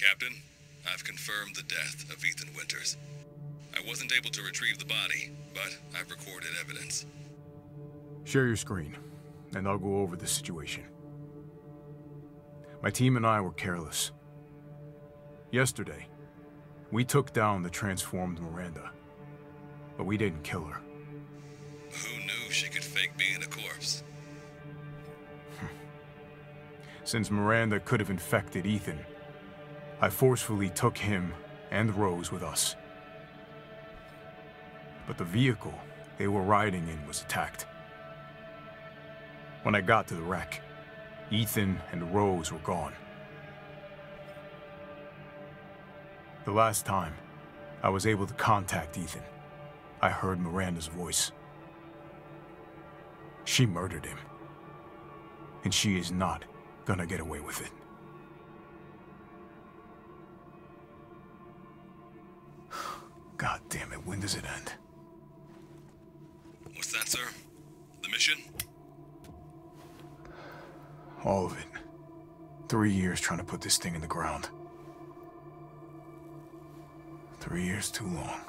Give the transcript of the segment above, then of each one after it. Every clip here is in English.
Captain, I've confirmed the death of Ethan Winters. I wasn't able to retrieve the body, but I've recorded evidence. Share your screen, and I'll go over the situation. My team and I were careless. Yesterday, we took down the transformed Miranda, but we didn't kill her. Who knew she could fake being a corpse? Since Miranda could have infected Ethan, I forcefully took him and Rose with us. But the vehicle they were riding in was attacked. When I got to the wreck, Ethan and Rose were gone. The last time I was able to contact Ethan, I heard Miranda's voice. She murdered him, and she is not gonna get away with it. God damn it, when does it end? What's that, sir? The mission? All of it. 3 years trying to put this thing in the ground. 3 years too long.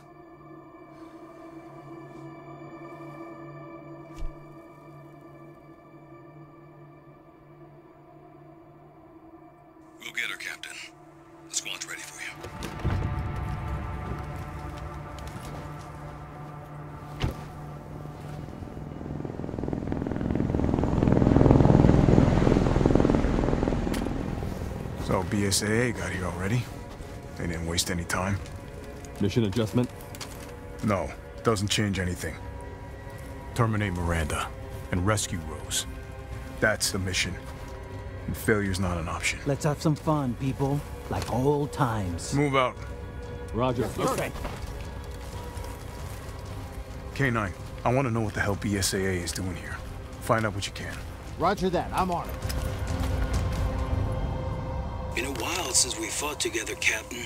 We'll get her, Captain. The squad's ready for you. So BSAA got here already. They didn't waste any time. Mission adjustment? No, doesn't change anything. Terminate Miranda and rescue Rose. That's the mission. And failure's not an option. Let's have some fun, people. Like old times. Move out. Roger. Okay. K9, I want to know what the hell BSAA is doing here. Find out what you can. Roger that. I'm on it. Been a while since we fought together, Captain.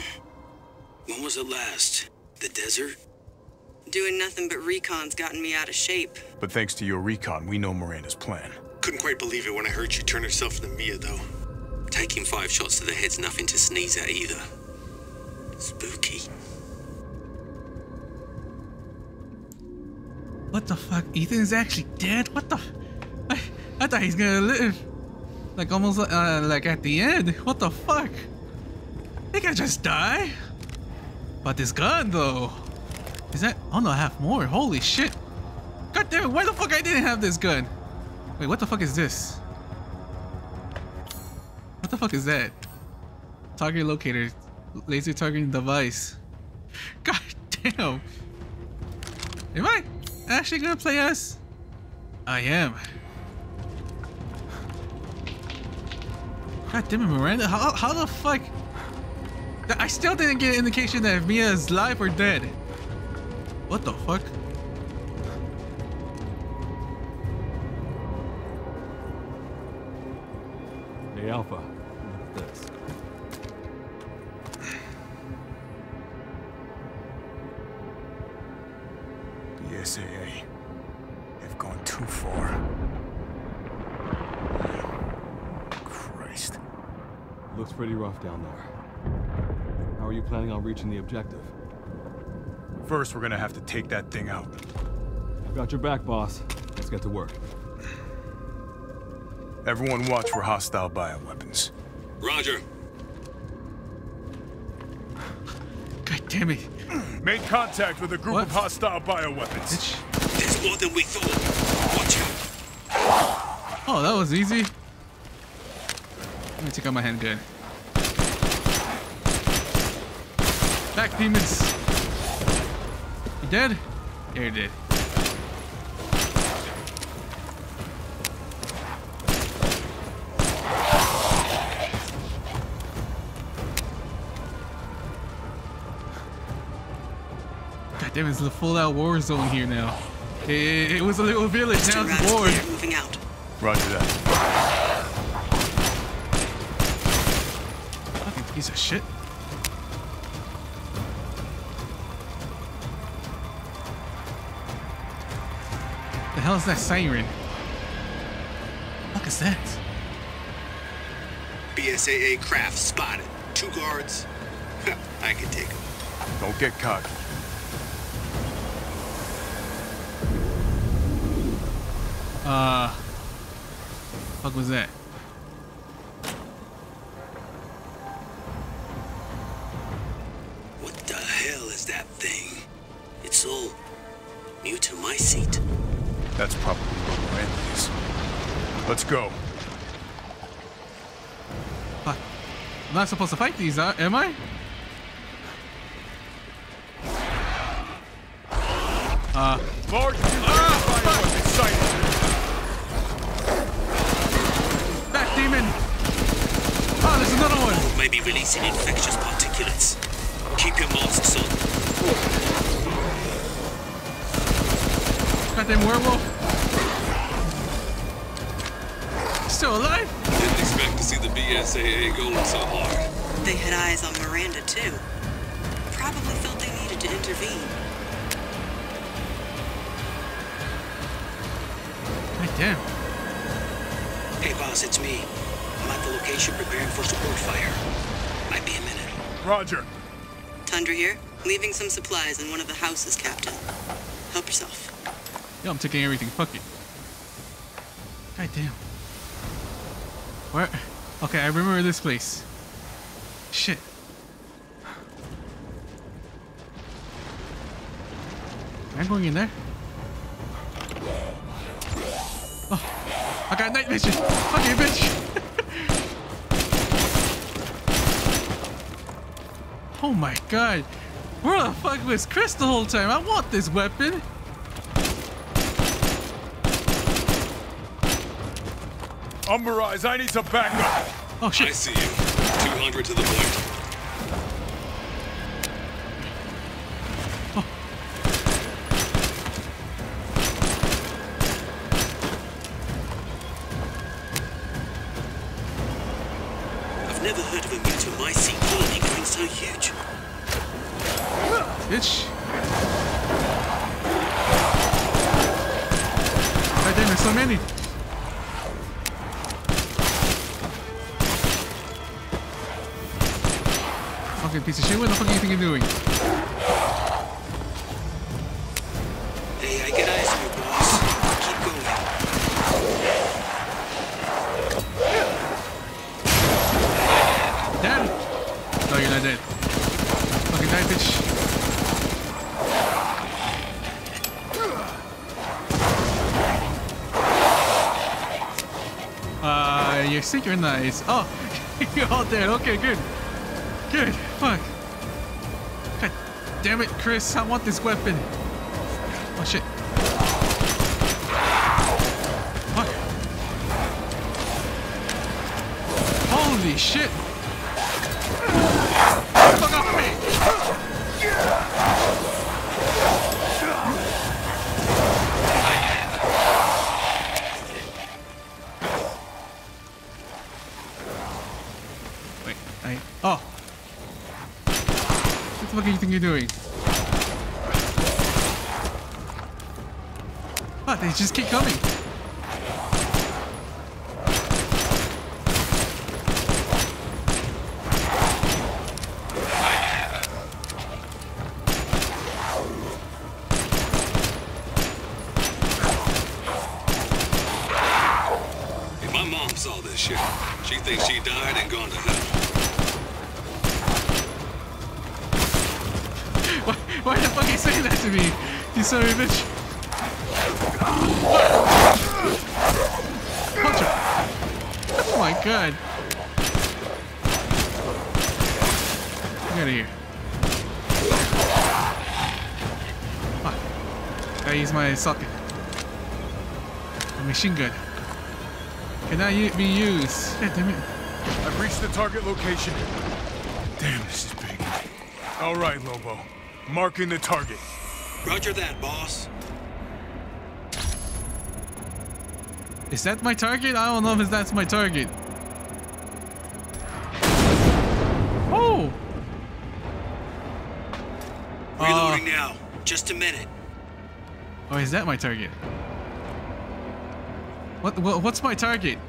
When was it last? The desert? Doing nothing but recon's gotten me out of shape. But thanks to your recon, we know Miranda's plan. Couldn't quite believe it when I heard you turn herself into Mia, though. Taking 5 shots to the head's nothing to sneeze at either. Spooky. What the fuck? Ethan is actually dead? What the? I thought he's gonna live. Like, almost like at the end. What the fuck? They can just die. But this gun, though. Is that? Oh no, I have more. Holy shit. God damn it. Why the fuck I didn't have this gun? Wait, what the fuck is this? What the fuck is that? Target locator. Laser targeting device. God damn. Am I actually gonna play us? I am. God damn it, Miranda, how the fuck? I still didn't get an indication that if Mia is alive or dead. What the fuck? Hey, Alpha. What's this? The SAA have gone too far. Looks pretty rough down there. How are you planning on reaching the objective? First, we're gonna have to take that thing out. I've got your back, boss. Let's get to work. Everyone watch for hostile bioweapons. Roger. God damn it. Made contact with a group of hostile bioweapons. There's more than we thought. Watch out. Oh, that was easy. Let me take out my handgun. Back, demons! You dead? Yeah, you're dead. God damn, it's a full-out war zone here now. It was a little village, now it's war. Moving out. Roger that. Piece of shit. The hell is that siren? What the fuck is that? BSAA craft spotted. Two guards. I can take them. Don't get cocky. Fuck was that? What the hell is that thing? It's all new to my seat. That's probably what Miranda is. Let's go. Fuck. I'm not supposed to fight these, am I? Lord, that demon! Oh, there's another one! Oh, maybe releasing infectious particulates. Keep your masks on. Goddamn werewolf! Still alive? Didn't expect to see the BSAA going so hard. They had eyes on Miranda too. Probably felt they needed to intervene. Damn. Hey, boss, it's me. I'm at the location preparing for support fire. Might be a minute. Roger. Tundra here. Leaving some supplies in one of the houses, Captain. Help yourself. Yo, I'm taking everything. Fuck it. God damn. Where? Okay, I remember this place. Shit. I'm going in there. I got night vision. Fuck you, bitch. Oh my god. Where the fuck was Chris the whole time? I want this weapon. Umbrella, I need some backup. Oh shit. I see you. 200 to the point. Oh. Never heard of a Megamycete colony going so huge. Bitch. God damn, there's so many. Fucking piece of shit, what the fuck do you think you're doing? Hey, I get eyes on you, boss. Keep going. Dead? No, you're not dead. Fucking die, bitch. You're synchronized. Oh, you're all dead. Okay, good. Good. Fuck. God damn it, Chris. I want this weapon. Oh, shit. Fuck. Holy shit. Fuck off me! Wait, oh! What the fuck do you think you're doing? What? They just keep coming! Sorry, bitch. Oh my god. Get out of here. Fuck. I use my socket. A machine gun. Cannot be used. God damn it. I've reached the target location. Damn, this is big. Alright, Lobo. Marking the target. Roger that, boss. Is that my target? I don't know if that's my target. Oh! Reloading now. Just a minute. Oh, is that my target? What's my target?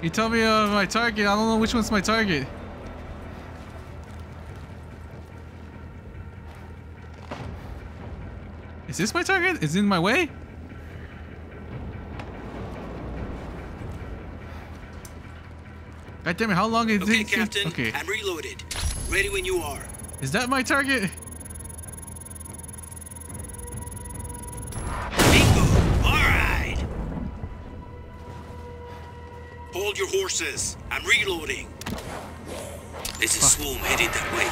You tell me my target. I don't know which one's my target. Is this my target? Is it in my way? God damn it, how long is this? Okay, Captain, okay. I'm reloaded. Ready when you are. Is that my target? Bingo! Alright! Hold your horses. I'm reloading. There's a swarm headed that way.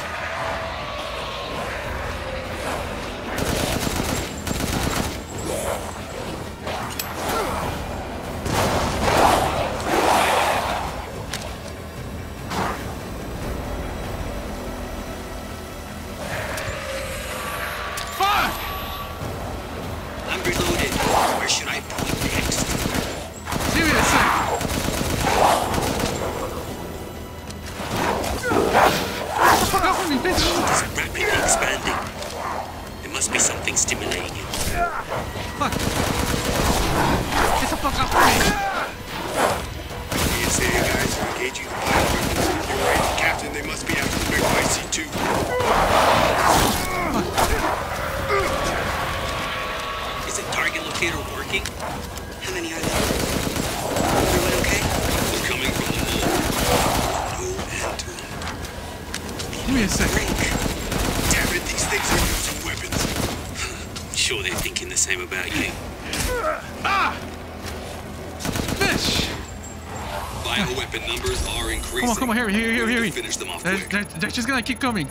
They're just gonna keep coming.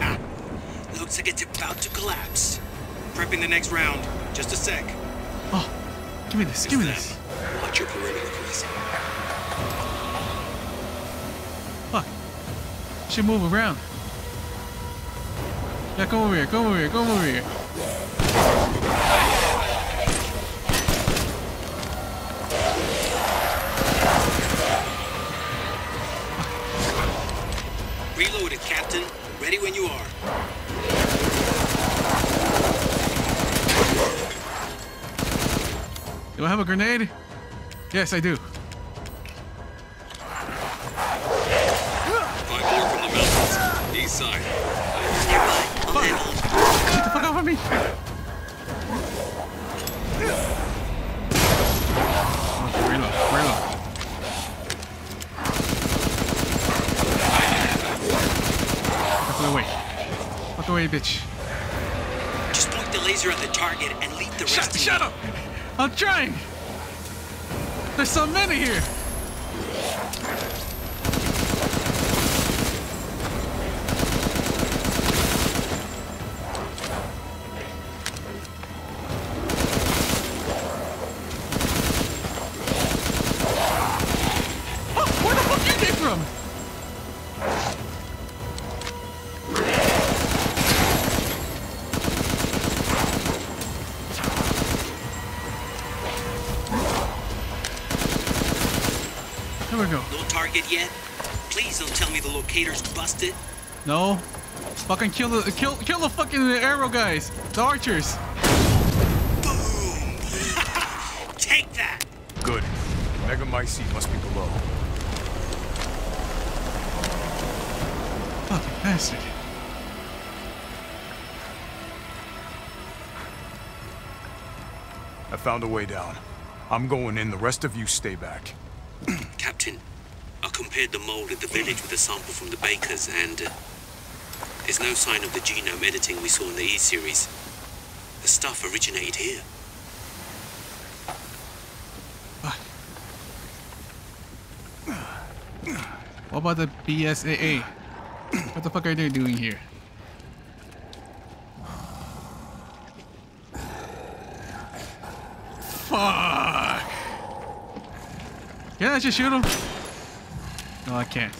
Ah, looks like it's about to collapse. Prepping the next round. Just a sec. Oh, give me this. Give me this. Watch your perimeter, Chris. Fuck. Should move around. Yeah, come over here. Come over here. Come over here. Reloaded, Captain. Ready when you are. Do I have a grenade? Yes, I do. Five more from the mountains. East side. Get the fuck off of me! Reload. Wait. Fuck away, bitch. Just point the laser at the target and lead the rest. Shut up! I'm trying! There's so many here! Yet? Please don't tell me the locator's busted. No. Fucking kill the fucking arrow guys. The archers. Boom. Take that. Good. Megamycete must be below. Fucking bastard. I found a way down. I'm going in. The rest of you stay back. Captain. I compared the mold at the village with a sample from the bakers, and there's no sign of the genome editing we saw in the E-series. The stuff originated here. What about the BSAA? What the fuck are they doing here? Fuck! Can I just shoot him? No, I can't.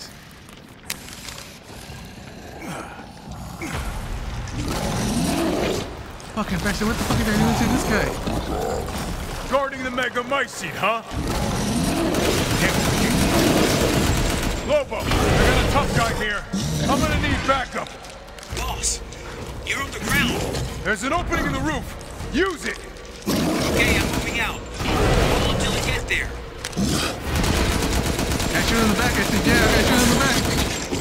Fucking bastard, what the fuck are they doing to this guy? Guarding the Megamycete, huh? Lobo, I got a tough guy here. I'm gonna need backup. Boss, you're on the ground. There's an opening in the roof. Use it. Okay, I'm moving out. Hold until I get there. I shoot him in the back, I think. Yeah, I got shoot him in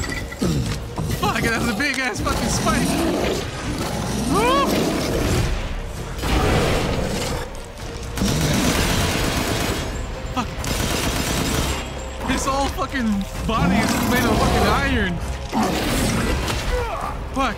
the back. Fuck, that was a big ass fucking spike. Fuck. His whole fucking body is made of fucking iron. Fuck.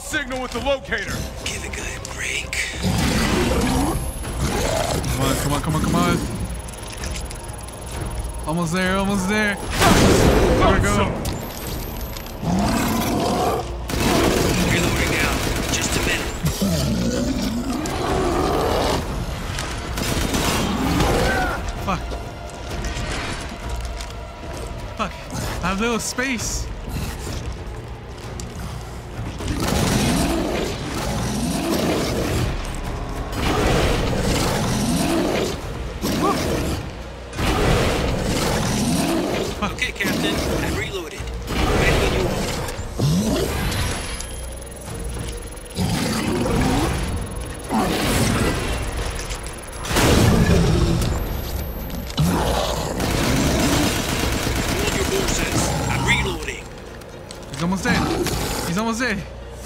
Signal with the locator. Give a guy a break. Come on, come on, come on, come on. Almost there, almost there. There we go. Reloading now. Just a minute. Fuck. Fuck. I have little space.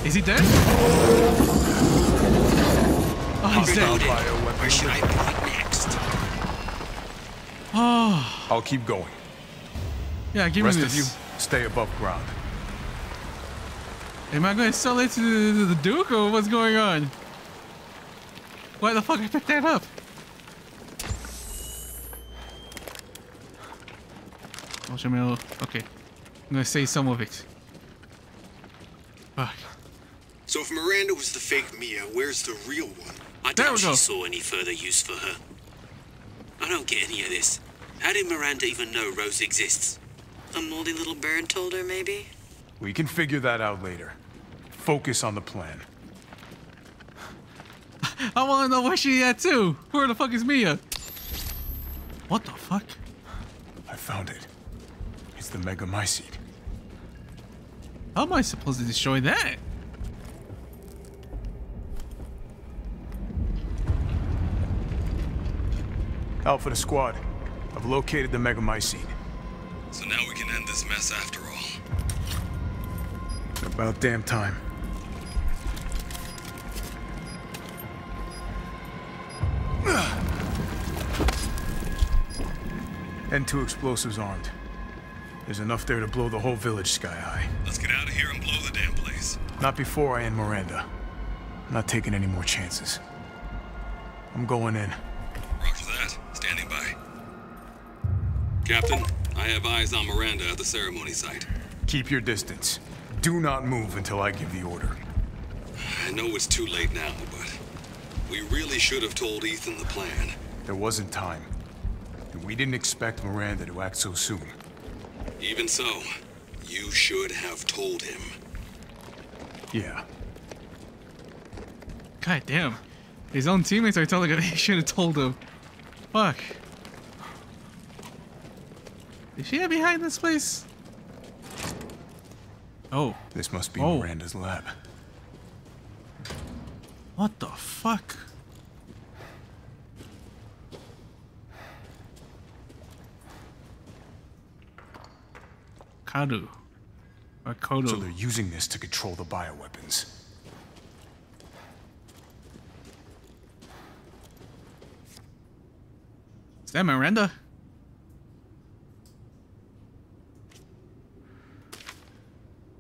Is he dead? Oh, he's dead. Where should I point next? Oh. I'll keep going. Yeah, give me this. Rest of you, stay above ground. Am I going to sell it to the Duke or what's going on? Why the fuck did I pick that up? Okay. I'm going to say some of it. Fuck. So if Miranda was the fake Mia, where's the real one? I doubt she saw any further use for her. I don't get any of this. How did Miranda even know Rose exists? A moldy little bird told her, maybe? We can figure that out later. Focus on the plan. I want to know where she at, too. Where the fuck is Mia? What the fuck? I found it. It's the Megamycete. How am I supposed to destroy that? Alpha to squad. I've located the Megamycete. So now we can end this mess after all. About damn time. And 2 explosives armed. There's enough there to blow the whole village sky high. Let's get out of here and blow the damn place. Not before I end Miranda. I'm not taking any more chances. I'm going in. Roger that. Standing by. Captain, I have eyes on Miranda at the ceremony site. Keep your distance. Do not move until I give the order. I know it's too late now, but we really should have told Ethan the plan. There wasn't time. And we didn't expect Miranda to act so soon. Even so, you should have told him. Yeah. God damn. His own teammates are telling him he should have told him. Fuck. Is she behind this place? Oh. This must be Miranda's lab. What the fuck? Kadu. Kodo. So they're using this to control the bioweapons. Is that Miranda?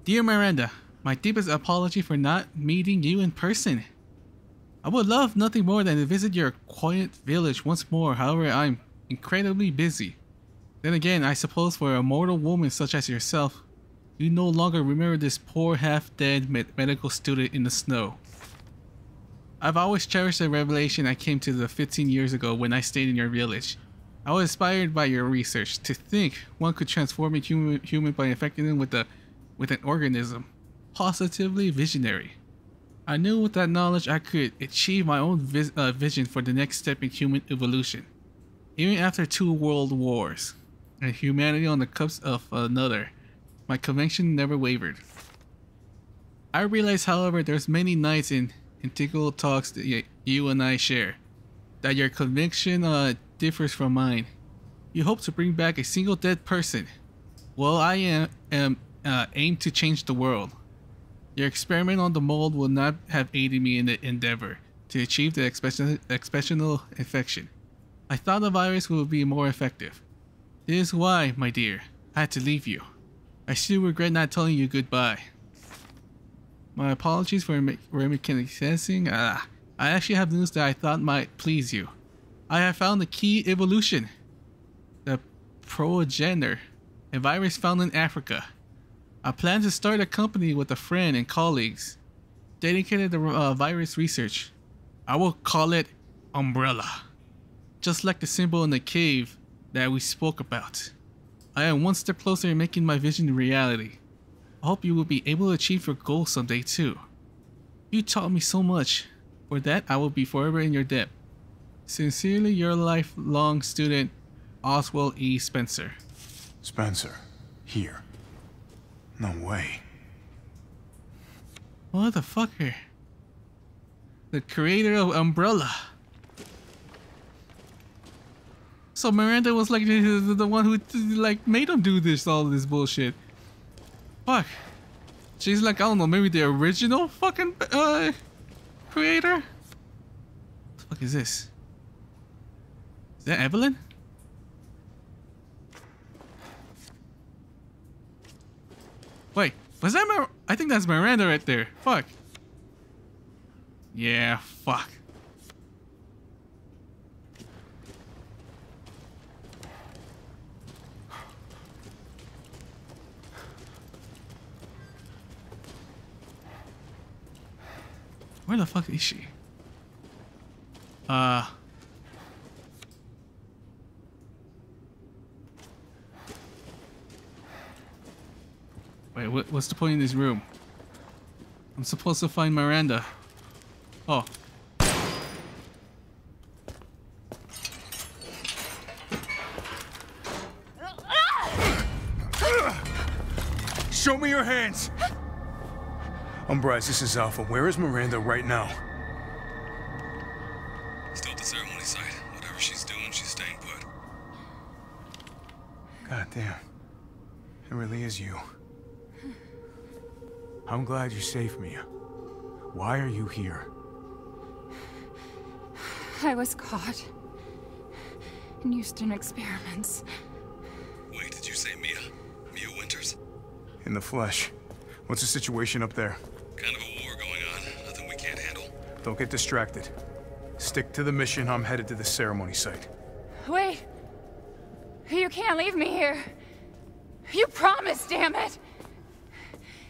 Dear Miranda, my deepest apology for not meeting you in person. I would love nothing more than to visit your quiet village once more, however I'm incredibly busy. Then again, I suppose for a mortal woman such as yourself, you no longer remember this poor half-dead medical student in the snow. I've always cherished the revelation I came to 15 years ago when I stayed in your village. I was inspired by your research. To think one could transform a human by infecting them with an organism. Positively visionary. I knew with that knowledge I could achieve my own vision for the next step in human evolution. Even after 2 world wars. And humanity on the cusp of another, My conviction never wavered. I realize, however, there's many nights in integral talks that you and I share, that your conviction differs from mine. You hope to bring back a single dead person. Well, I aim to change the world. Your experiment on the mold will not have aided me in the endeavor to achieve the exceptional infection. I thought the virus would be more effective. This is why, my dear, I had to leave you. I still regret not telling you goodbye. My apologies for mechanicizing. I actually have news that I thought might please you. I have found the key evolution. The progenitor, a virus found in Africa. I plan to start a company with a friend and colleagues dedicated to virus research. I will call it Umbrella, just like the symbol in the cave that we spoke about. I am one step closer to making my vision reality. I hope you will be able to achieve your goal someday too. You taught me so much. For that, I will be forever in your debt. Sincerely, your lifelong student, Oswald E. Spencer. Spencer, here. No way. Motherfucker. The creator of Umbrella. So Miranda was like the one who like made him do this, all this bullshit. Fuck. She's like, I don't know, maybe the original fucking creator? What the fuck is this? Is that Eveline? Wait, was that I think that's Miranda right there. Fuck. Yeah, fuck. Where the fuck is she? Wait, what's the point in this room? I'm supposed to find Miranda. Oh. Show me your hands! Umbrella, this is Alpha. Where is Miranda right now? Still at the ceremony site. Whatever she's doing, she's staying put. Goddamn. It really is you. I'm glad you saved me. Why are you here? I was caught and used in experiments. Wait, did you say Mia? Mia Winters? In the flesh. What's the situation up there? Kind of a war going on. Nothing we can't handle. Don't get distracted. Stick to the mission. I'm headed to the ceremony site. Wait. You can't leave me here. You promised, damn it.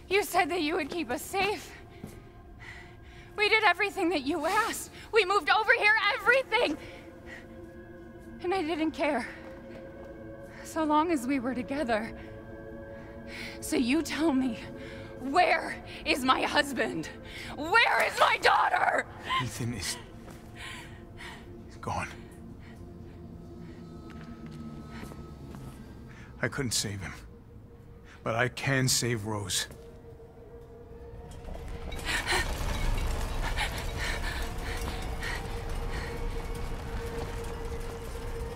You said that you would keep us safe. We did everything that you asked. We moved over here, everything. And I didn't care. So long as we were together. So you tell me, where is my husband? Where is my daughter? Ethan is... he's gone. I couldn't save him. But I can save Rose.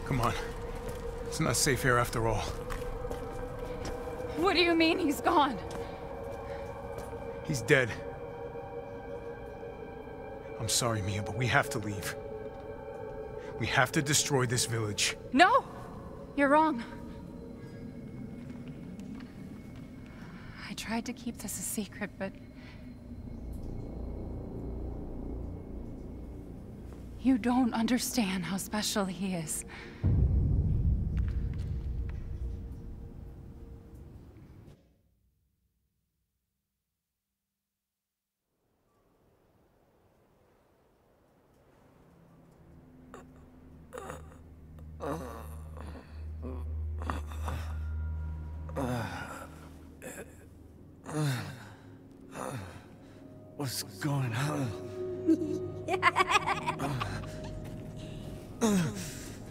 Come on. It's not safe here after all. What do you mean he's gone? He's dead. I'm sorry, Mia, but we have to leave. We have to destroy this village. No! You're wrong. I tried to keep this a secret, but... you don't understand how special he is. What's going on?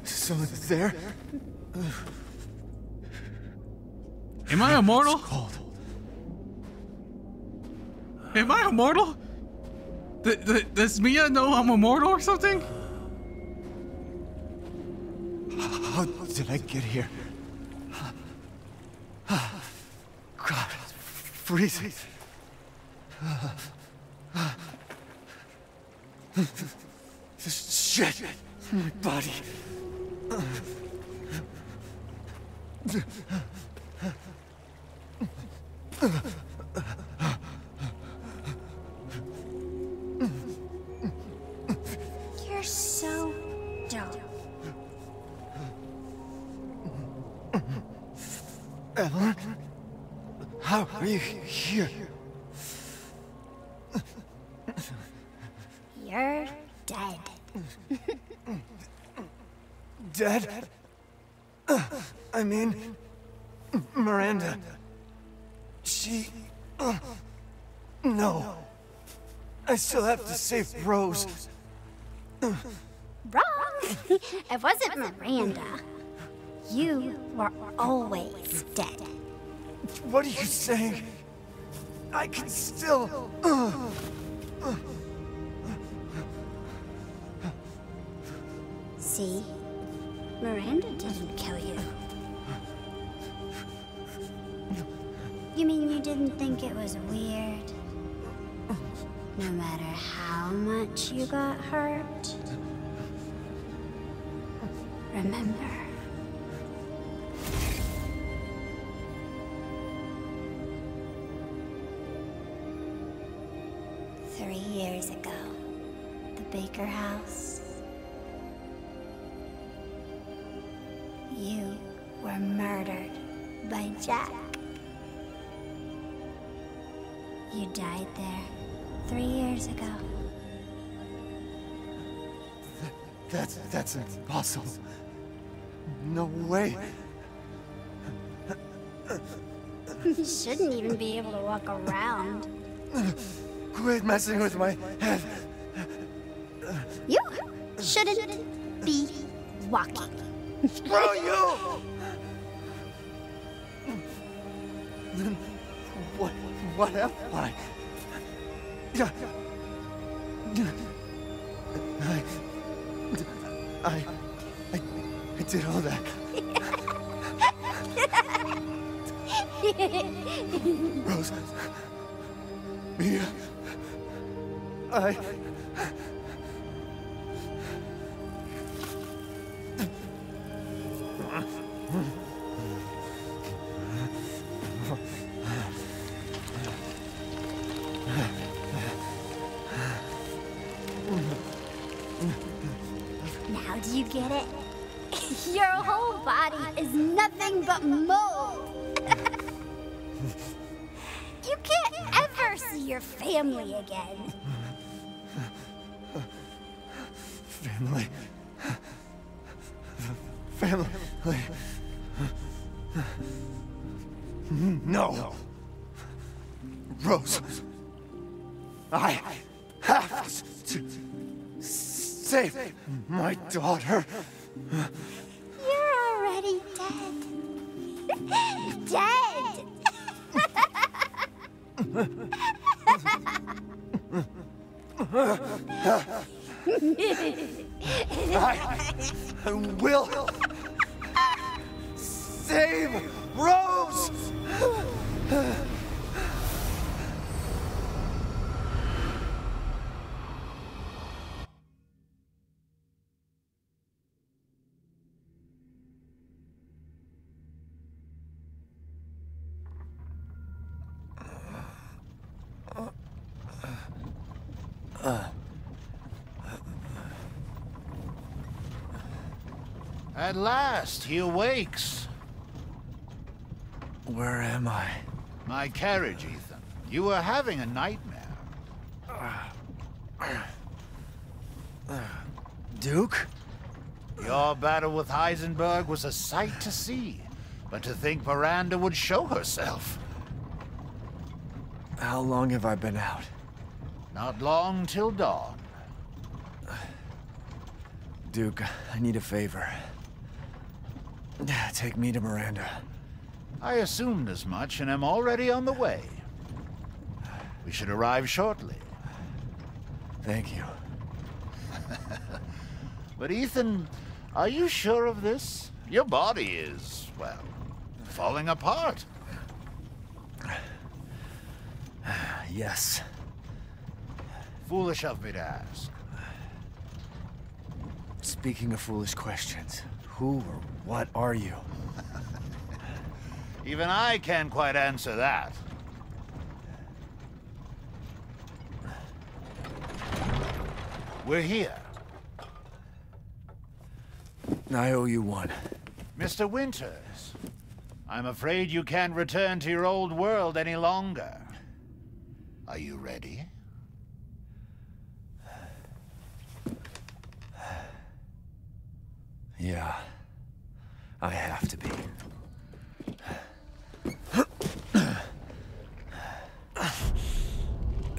Someone's there? Am I immortal? Am I immortal? Does Mia know I'm immortal or something? How did I get here? God, it's freezing. This shit in my body. You're so dumb. Eveline? How are you here? You're dead. Dead? I mean, Miranda. She... no. I still have to save Rose. Wrong! It wasn't Miranda. You were always dead. What are you saying? I can still... See? Miranda didn't kill you. You mean you didn't think it was weird? No matter how much you got hurt? Remember. Ago, the Baker house. You were murdered by Jack. You died there 3 years ago. That's impossible. No way. You shouldn't even be able to walk around. Quit messing with my head. You shouldn't be walking. Bro, you! What am I? I did all that. Rose. Mia. Now do you get it? Your whole body is nothing but mold. You can't ever see your family again. Family. No. Rose. I have to save my daughter. You're already dead. Dead. I will save Rose! At last, he awakes. Where am I? My carriage, Ethan. You were having a nightmare. Duke? Your battle with Heisenberg was a sight to see, but to think Miranda would show herself. How long have I been out? Not long till dawn. Duke, I need a favor. Take me to Miranda. I assumed as much and am already on the way. We should arrive shortly. Thank you. But Ethan, are you sure of this? Your body is, well, falling apart. Yes. Foolish of me to ask. Speaking of foolish questions, who or what are you? Even I can't quite answer that. We're here. I owe you one. Mr. Winters, I'm afraid you can't return to your old world any longer. Are you ready? Yeah, I have to be.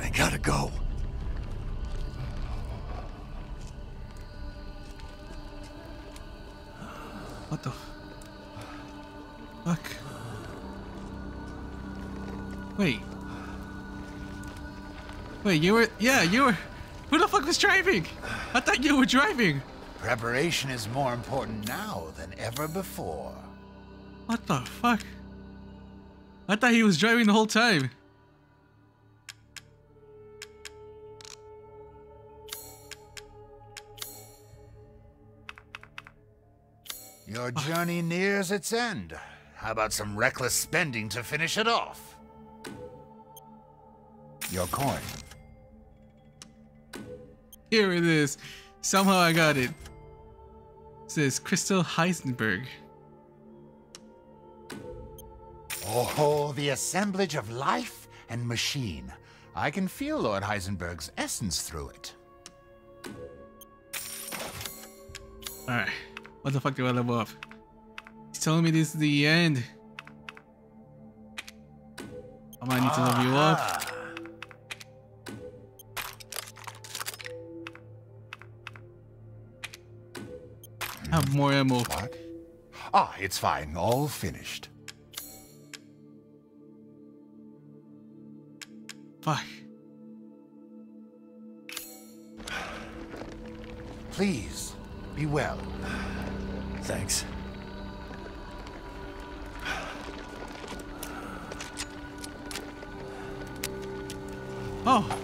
I gotta go. What the fuck? Wait, you were, who the fuck was driving? I thought you were driving. Preparation is more important now than ever before. What the fuck? I thought he was driving the whole time. Your journey nears its end. How about some reckless spending to finish it off? Your coin. Here it is. Somehow I got it. It says Crystal Heisenberg. Oh, the assemblage of life and machine. I can feel Lord Heisenberg's essence through it. Alright. What the fuck do I level up? He's telling me this is the end. I might need to level you up. I have more ammo. What? Ah, it's fine. All finished. Fuck. Please, be well. Thanks. Oh,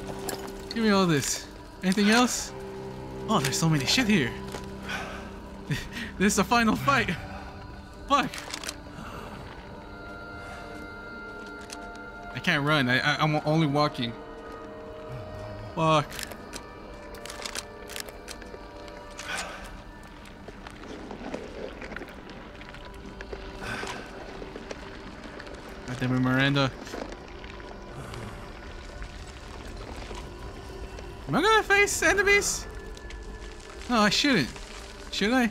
give me all this. Anything else? Oh, there's so many shit here. This is the final fight. Fuck. I can't run. I'm only walking. Fuck. God damn it, Miranda. Am I gonna face enemies? No, I shouldn't. Should I?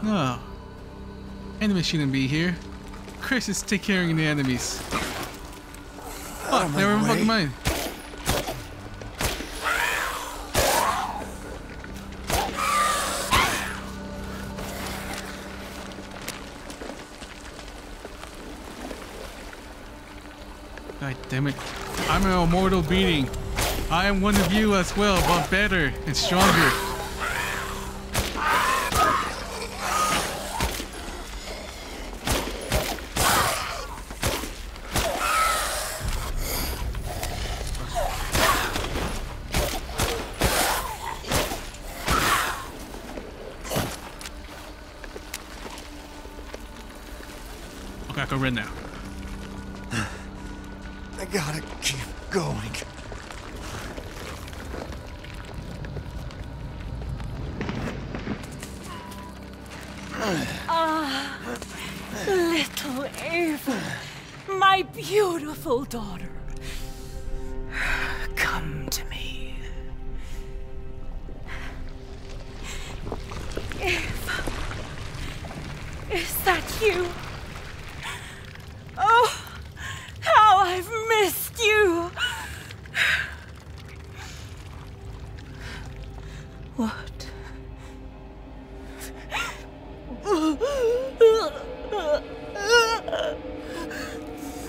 No. Enemies shouldn't be here. Chris is taking care of the enemies. Fuck, they were fucking mine. God damn it. I'm an immortal being. I am one of you as well, but better and stronger. Daughter, come to me. Eve, is that you? Oh, how I've missed you. What?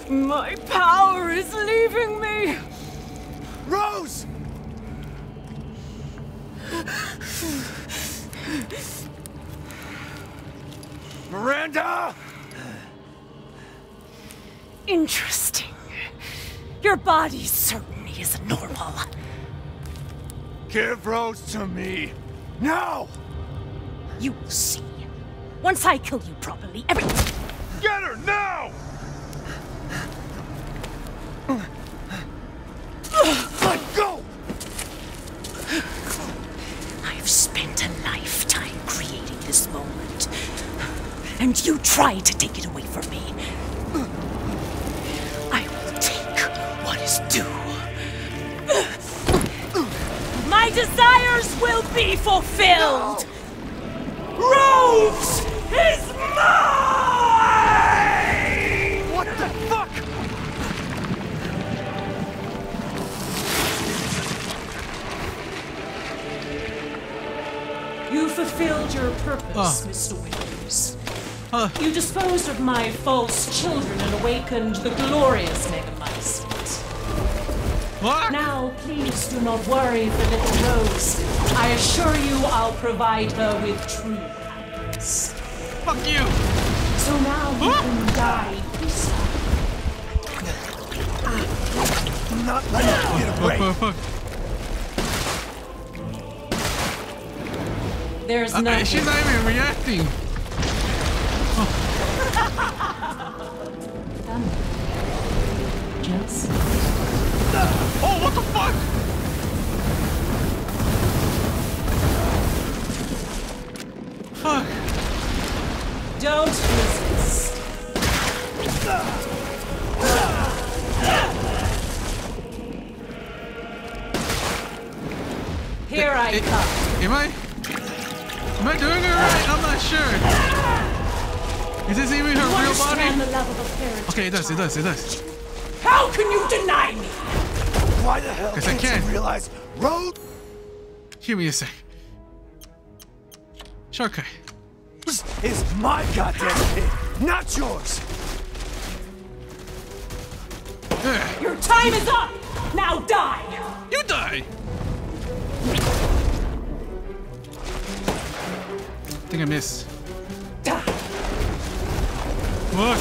My power is leaving me! Rose! Miranda! Interesting. Your body certainly isn't normal. Give Rose to me. Now! You will see. Once I kill you properly, everything... Get her, now! Let go! I have spent a lifetime creating this moment. And you try to take it away from me. I will take what is due. My desires will be fulfilled! Rose is mine! What the fuck? You fulfilled your purpose, Mr. Winters. You disposed of my false children and awakened the glorious Megamycete. What? Now, please do not worry for little Rose. I assure you I'll provide her with true happiness. Fuck you! So now you can die peacefully. I'm not letting you get away. There's nothing. She's not even reacting. Oh, what the fuck? Fuck. Don't resist. Here I come. Am I doing it right? I'm not sure. Is this even her real body? Okay, it does. How can you deny me? Why the hell can't you realize Rose? Give me a sec. Shortcut. This is my goddamn kid, not yours. Your time is up. Now die. You die. I think I missed. Die. Look.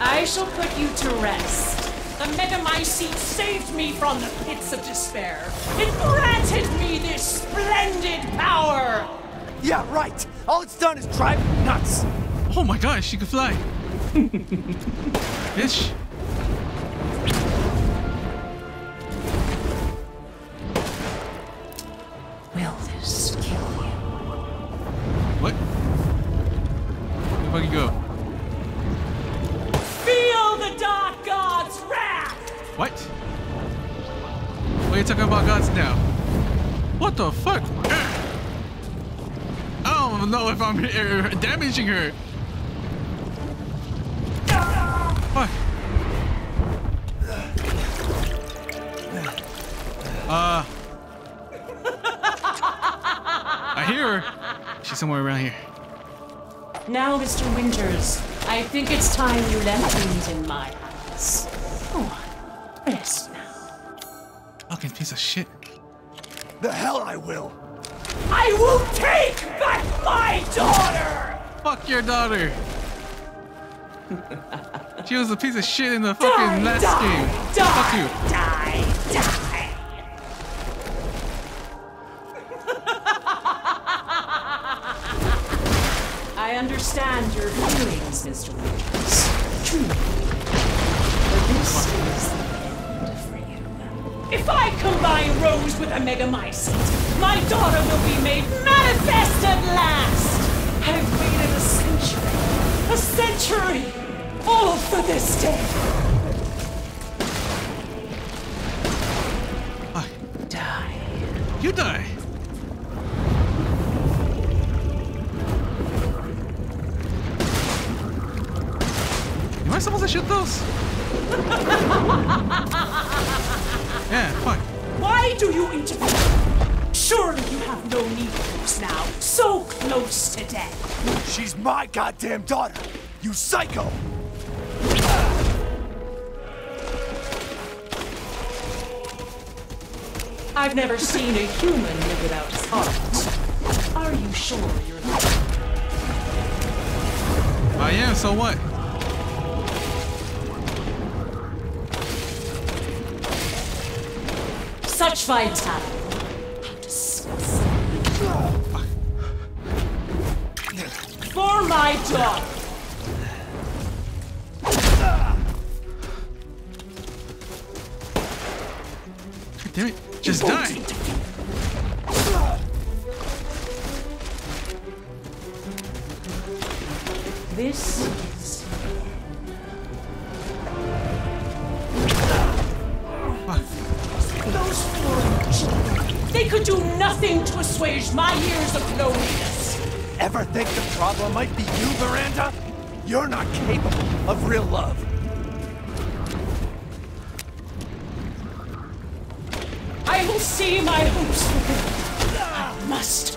I shall put you to rest. The Megamycete saved me from the pits of despair. It granted me this splendid power! Yeah, right. All it's done is drive me nuts. Oh my gosh, she can fly. Ish. Will this kill you? What? Where the fuck you go? What? What are you talking about gods now? What the fuck? I don't know if I'm damaging her. Fuck. I hear her. She's somewhere around here. Now, Mr. Winters, I think it's time you left things in my house. Oh. Rest now. Fucking piece of shit. The hell I will. I will take back my daughter! Fuck your daughter. She was a piece of shit in the fucking last game. Fuck you. Die. I understand your feelings, Mr. Winters. Truly. But this is... If I combine Rose with a Megamycete, my daughter will be made manifest at last! I've waited a century. A century! All for this day! Die. You die! Am I supposed to shoot those? Yeah, fine. Why do you intervene? Surely you have no need for this now. So close to death. She's my goddamn daughter. You psycho! I've never seen a human live without his heart. Are you sure you're not? I am, so what? Such fights happen. How disgusting. For my daughter. Damn it, just die. This is... Those four, they could do nothing to assuage my years of loneliness. Ever think the problem might be you, Miranda? You're not capable of real love. I will see my hopes fulfilled. I must.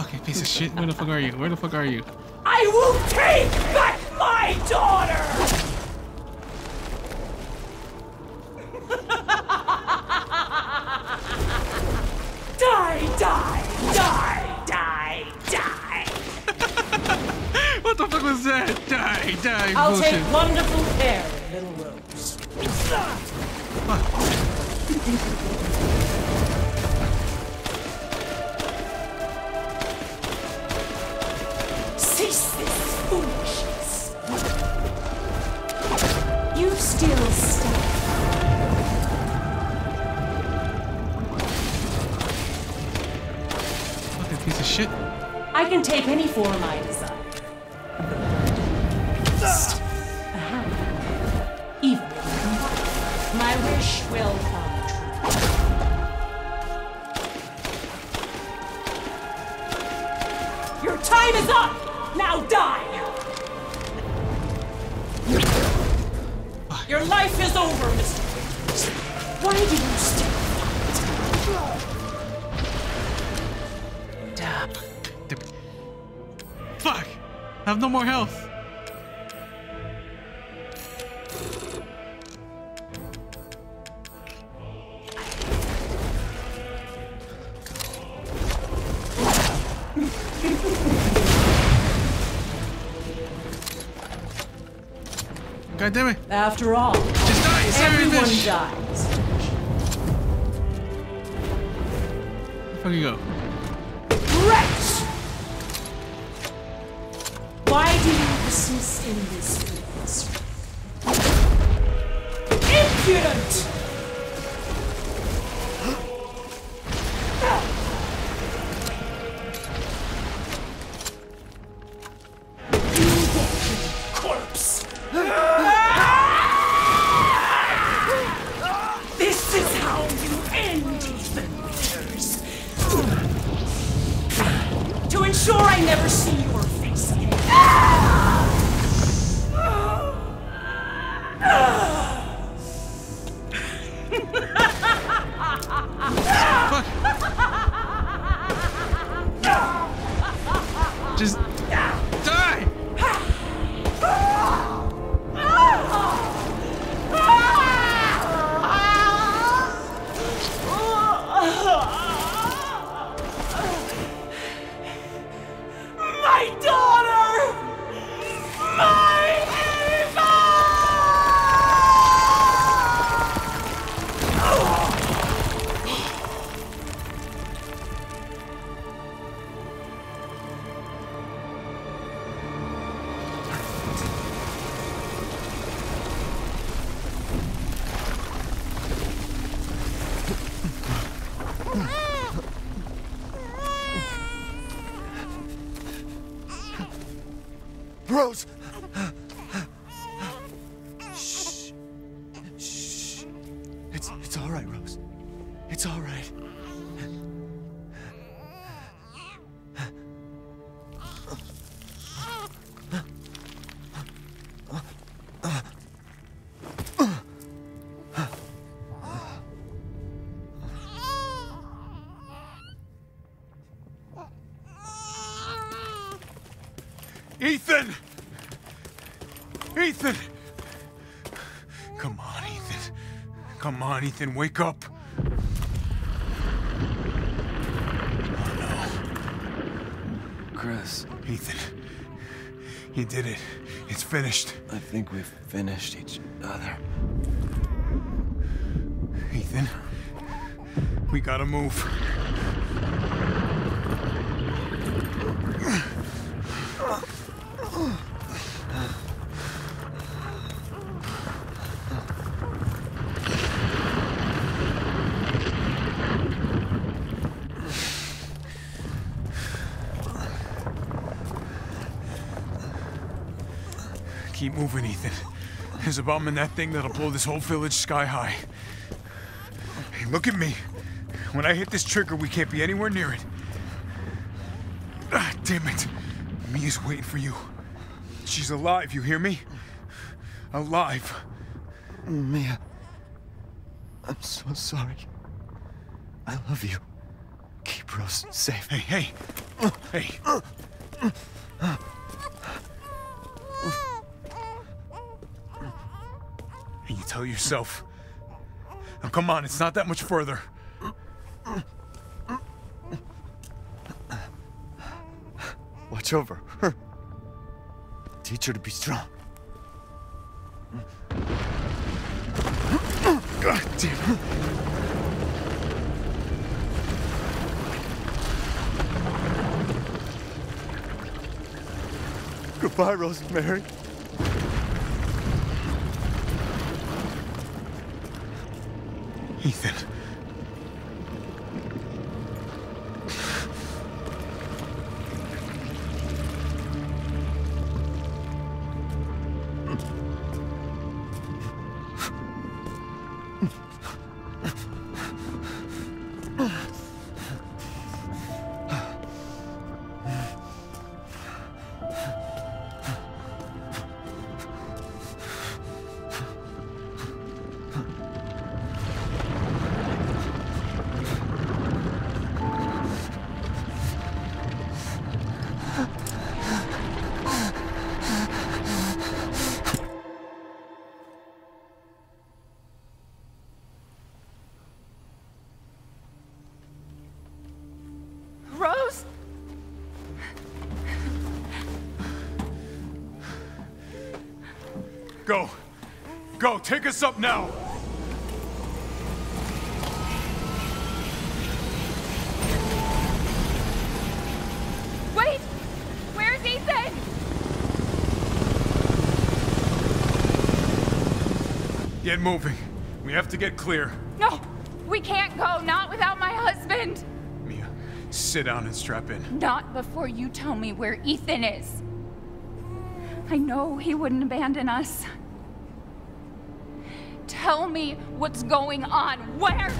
Okay, piece of shit. Where the fuck are you? Where the fuck are you? I will take back my daughter! Die, die, die, die, die. What the fuck was that? Die, die, I'll bullshit. Take wonderful care, little Rose. Cease this foolishness. You still stay. Fucking piece of shit. I can take any form I desire. My wish will come true. Your time is up! Now die! Your life is over, Mr. Winters. Why do you still fight? Damn. Fuck! I have no more health. God damn it. After all, just die, everyone dies. Where the fuck you go? Wretch! Why do you persist in this place? Impudent! Ethan! Ethan! Come on, Ethan. Come on, Ethan, wake up. Oh, no. Chris. Ethan, you did it. It's finished. I think we've finished each other. Ethan, we gotta move. Keep moving, Ethan. There's a bomb in that thing that'll blow this whole village sky high. Hey, look at me. When I hit this trigger, we can't be anywhere near it. Ah, damn it. Mia's waiting for you. She's alive, you hear me? Alive. Mia, I'm so sorry. I love you. Keep Rose safe. Hey, hey. Hey. And you tell yourself, now come on, it's not that much further. Watch over her. Teach her to be strong. God damn it. Goodbye, Rosemary. Ethan. Go, take us up now! Wait! Where's Ethan? Get moving. We have to get clear. No! We can't go, not without my husband! Mia, sit down and strap in. Not before you tell me where Ethan is. I know he wouldn't abandon us. Tell me what's going on. Where?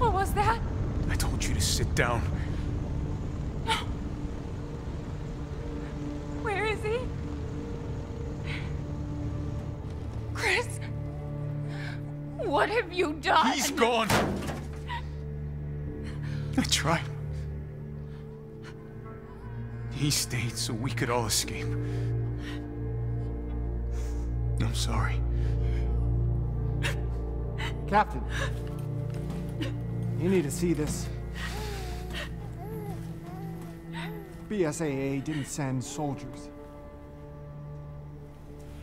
What was that? I told you to sit down. Where is he? Chris, what have you done? He's gone. I tried. He stayed so we could all escape. I'm sorry. Captain, you need to see this. BSAA didn't send soldiers.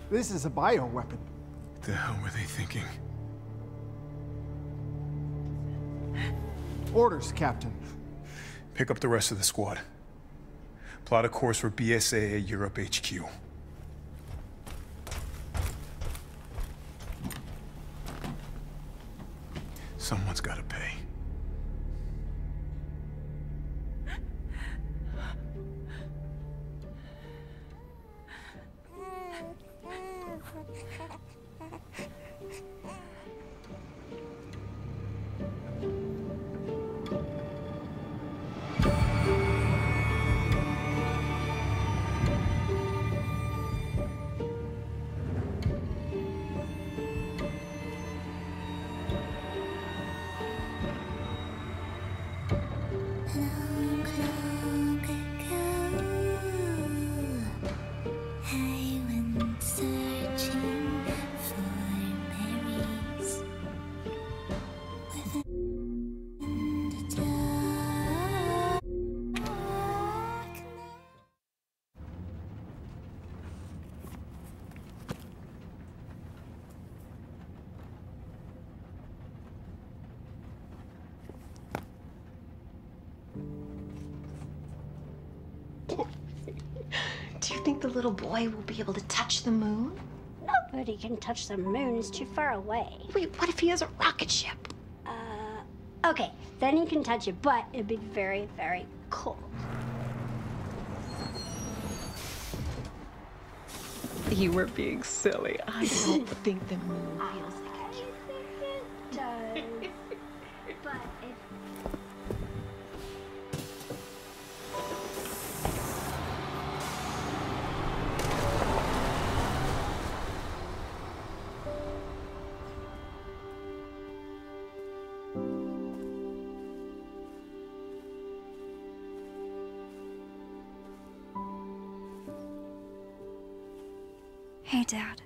This is a bioweapon. What the hell were they thinking? Orders, Captain. Pick up the rest of the squad. Plot a course for BSAA Europe HQ. Someone's gotta pay. you think the little boy will be able to touch the moon? Nobody can touch the moon. It's too far away. Wait, what if he has a rocket ship? Okay, then he can touch it, but it'd be very, very cold. You were being silly. I don't think the moon feels like it. I think it does. But it... Hey, Dad.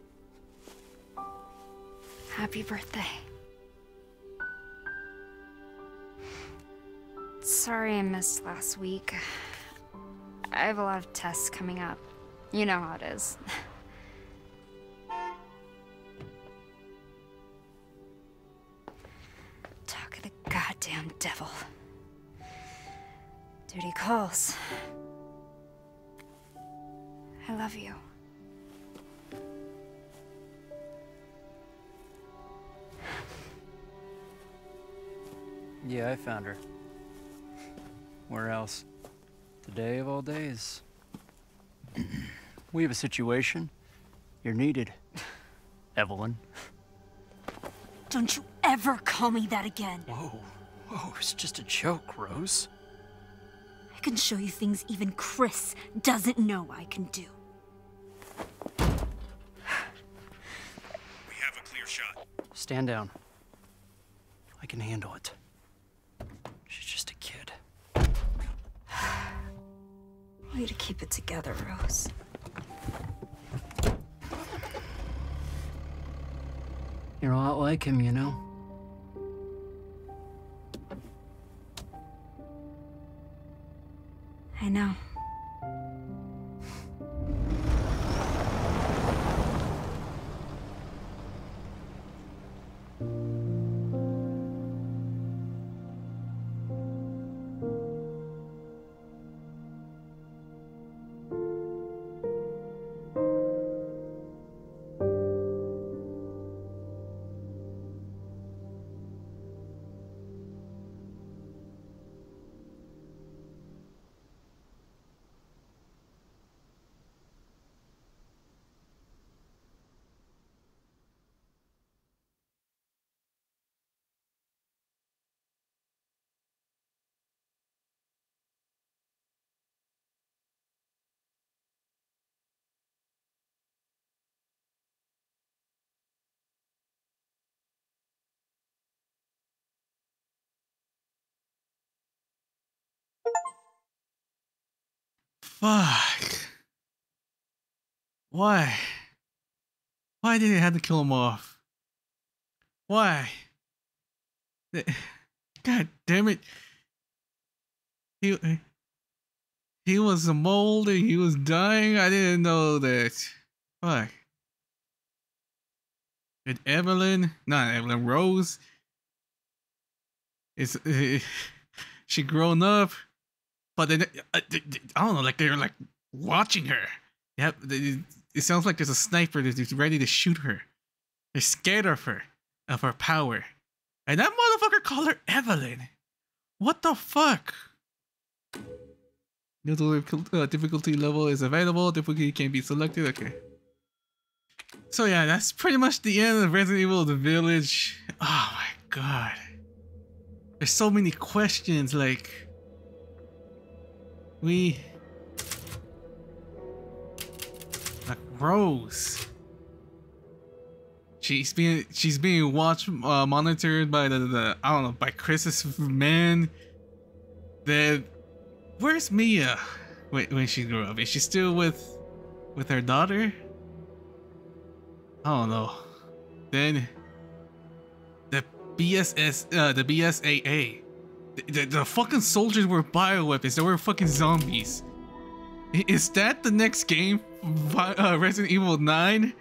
Happy birthday. Sorry I missed last week. I have a lot of tests coming up. You know how it is. Talk of the goddamn devil. Duty calls. I love you. Yeah, I found her. Where else? Today of all days. We have a situation. You're needed. Eveline. Don't you ever call me that again. Whoa. Whoa, it's just a joke, Rose. I can show you things even Chris doesn't know I can do. We have a clear shot. Stand down. I can handle it. She's just a kid. Way to keep it together, Rose. You're a lot like him, you know? I know. Fuck. Why? Why did they have to kill him off? Why? God damn it. He was a mold and he was dying. I didn't know that. Fuck. Did Eveline, not Eveline, Rose. Is she grown up? But then, I don't know, like they're like watching her. Yep, it sounds like there's a sniper that's ready to shoot her. They're scared of her power. And that motherfucker called her Eveline. What the fuck? Difficulty level is available. Difficulty can be selected. Okay. So yeah, that's pretty much the end of Resident Evil The Village. Oh my god. There's so many questions, like... We... Like Rose. She's being watched, monitored by the I don't know, by Chris's man. Then where's Mia? When she grew up, is she still with her daughter? I don't know. Then the BSAA. The fucking soldiers were bioweapons. They were fucking zombies. Is that the next game? Resident Evil 9?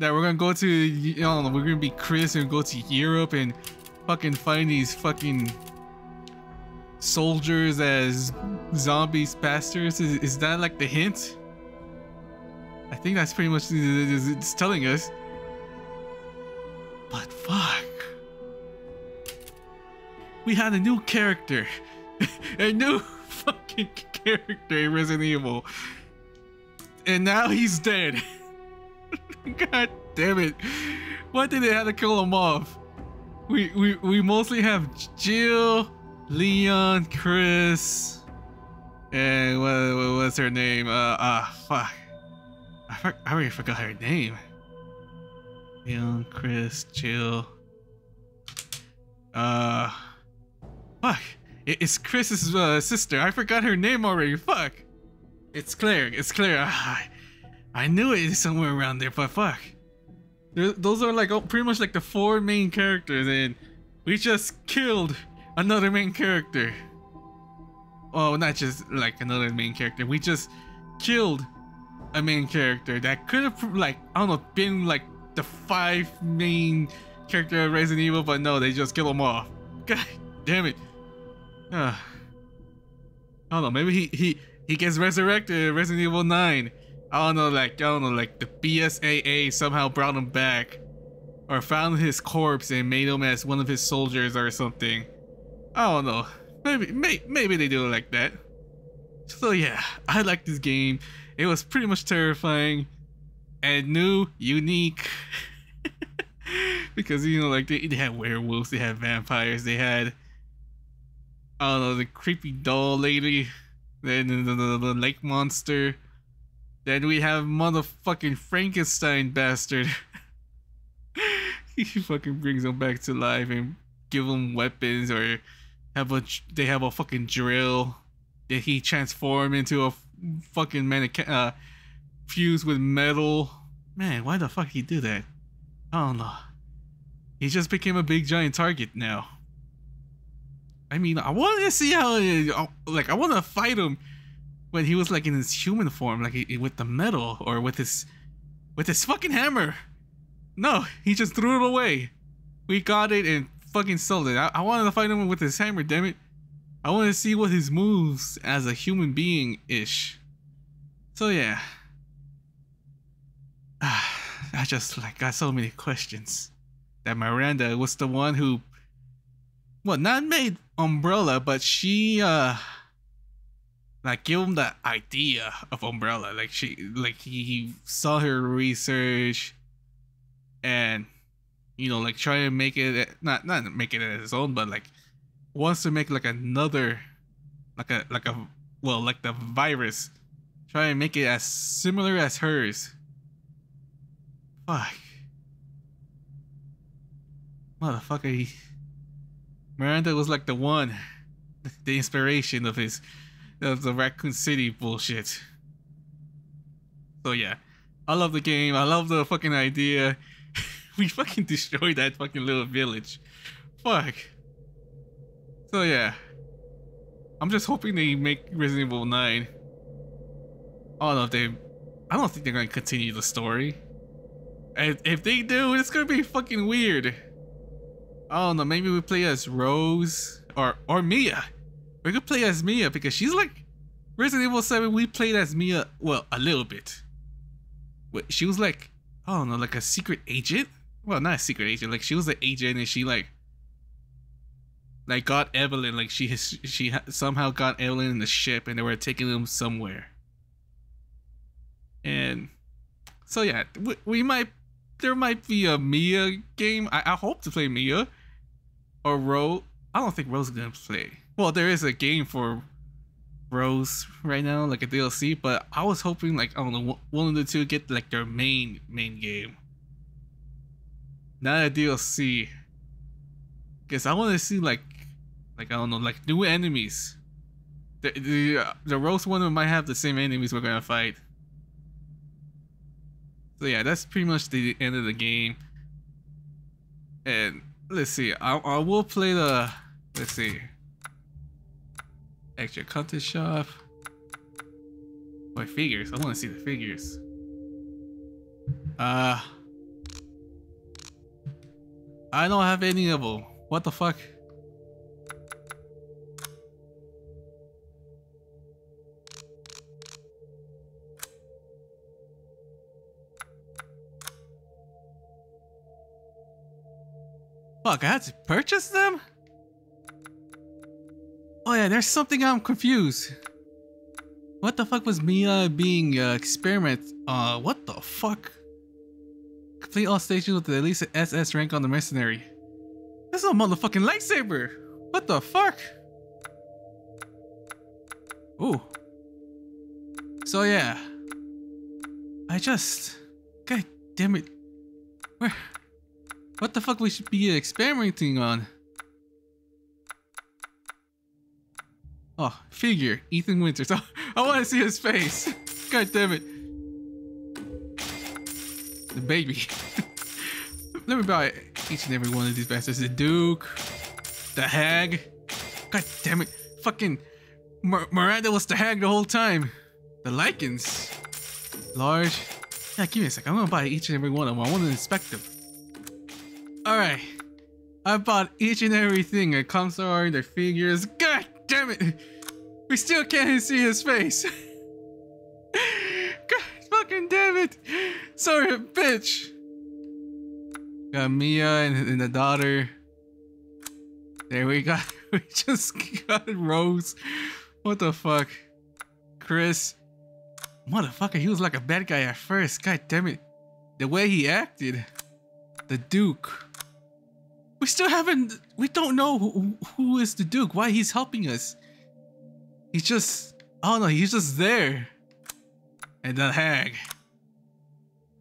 That we're gonna go to, I don't know, we're gonna be Chris and go to Europe and fucking find these fucking soldiers as zombies bastards? Is that like the hint? I think that's pretty much it's telling us. But fuck. We had a new character. A new fucking character in Resident Evil. And now he's dead. God damn it. Why did they have to kill him off? We mostly have Jill, Leon, Chris, and what's her name? Fuck. I already forgot her name. Leon, Chris, Jill. Fuck. It's Chris's sister. I forgot her name already. Fuck. It's Claire. It's Claire. I knew it was somewhere around there, but fuck. Those are like pretty much like the four main characters, and we just killed another main character. Oh, not just like another main character. We just killed a main character that could have, like, I don't know, been like the five main characters of Resident Evil, but no, they just kill them off. God damn it. I don't know, maybe he gets resurrected in Resident Evil 9. I don't know, like the BSAA somehow brought him back, or found his corpse and made him as one of his soldiers or something. I don't know. Maybe they do it like that. So yeah, I like this game. It was pretty much terrifying and new, unique. Because, you know, like they had werewolves, they had vampires, they had, I don't know, the creepy doll lady, then the lake monster. Then we have motherfucking Frankenstein bastard. He fucking brings them back to life and give them weapons, or they have a fucking drill that he transforms into a fucking mannequin fused with metal. Man, why the fuck he do that? I don't know. He just became a big giant target now. I mean, I want to see how I want to fight him. When he was like in his human form, like with the metal, or with his fucking hammer. No, he just threw it away. We got it and fucking sold it. I wanted to fight him with his hammer, damn it. I want to see what his moves as a human being ish. So yeah, I just like got so many questions. That Miranda was the one who, well, not made Umbrella, but she like give him the idea of Umbrella. Like he saw her research, and, you know, like try to make it not make it as his own, but like wants to make like another, like the virus, try and make it as similar as hers. Fuck, motherfucker, Miranda was like the one, the inspiration of his. Of the Raccoon City bullshit. So yeah, I love the game. I love the fucking idea. We fucking destroyed that fucking little village. Fuck. So yeah, I'm just hoping they make Resident Evil 9. I don't know if they. I don't think they're gonna continue the story. And if they do, it's gonna be fucking weird. I don't know. Maybe we play as Rose or Mia. We could play as Mia, because she's like Resident Evil 7. We played as Mia, well, a little bit. She was like, I don't know, like a secret agent. Well, not a secret agent. Like she was an agent, and she like got Eveline. Like she somehow got Eveline in the ship, and they were taking them somewhere. And so yeah, there might be a Mia game. I hope to play Mia or Rose. I don't think Rose is gonna play. Well, there is a game for Rose right now, like a DLC, but I was hoping, like, I don't know, one of the two get like their main game, not a DLC, because I want to see like I don't know, like new enemies. The Rose one might have the same enemies we're gonna fight. So yeah, that's pretty much the end of the game. And let's see, I will play the, let's see. Extra content shop. My figures. I want to see the figures. I don't have any of them. What the fuck? Fuck, I had to purchase them? Oh yeah, there's something I'm confused. What the fuck was Mia being experimented? What the fuck? Complete all stages with at least an SS rank on the mercenary. That's a motherfucking lightsaber! What the fuck? Ooh. So yeah. I just... God damn it. Where... What the fuck we should be experimenting on? Oh, figure. Ethan Winters. Oh, I want to see his face. God damn it. The baby. Let me buy each and every one of these bastards. The Duke. The hag. God damn it. Fucking Miranda was the hag the whole time. The lichens. Large. Yeah, give me a sec. I'm going to buy each and every one of them. I want to inspect them. Alright, I bought each and everything. Their consort, their figures. God damn it! We still can't see his face. God fucking damn it! Sorry, bitch. Got Mia and the daughter. There we go. We just got Rose. What the fuck? Chris. Motherfucker, he was like a bad guy at first. God damn it. The way he acted. The Duke. We still haven't, we don't know who is the Duke, why he's helping us. He's just, I don't know, he's just there. And the hag,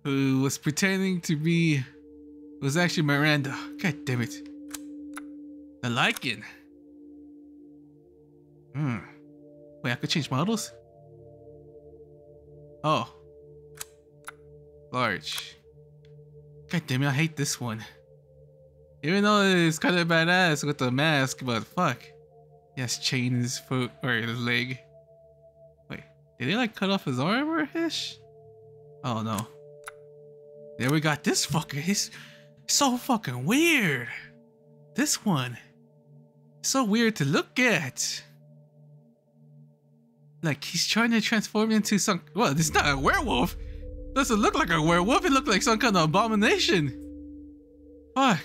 who was pretending to be, was actually Miranda. God damn it. The Lycan. Hmm. Wait, I could change models? Oh. Large. God damn it, I hate this one. Even though it's kind of badass with the mask, but fuck. He has chain in his foot, or his leg. Wait, did they like cut off his arm or-ish? Oh no. Then we got this fucker, he's so fucking weird. This one. So weird to look at. Like he's trying to transform into some- well, it's not a werewolf. It doesn't look like a werewolf, it looked like some kind of abomination. Fuck.